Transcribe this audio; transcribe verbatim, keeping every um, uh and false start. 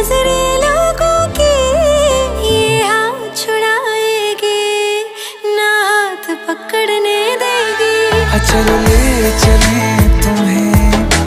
नजरे लोगों के ये हाथ छुड़ाएगी, ना हाथ पकड़ने देगी। चलो ले चली।